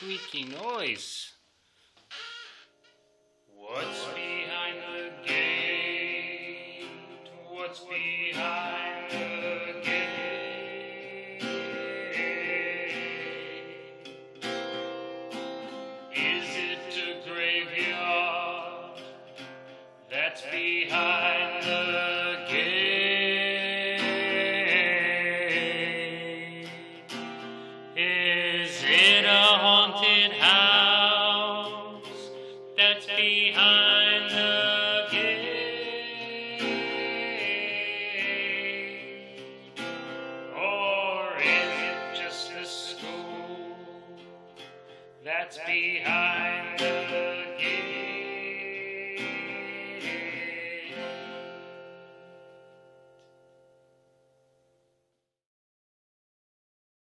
freaking noise? What's behind the gate? What's behind the gate? Is it a graveyard that's behind the gate? Is it a haunted house that's behind the gate? Or is it just a school that's behind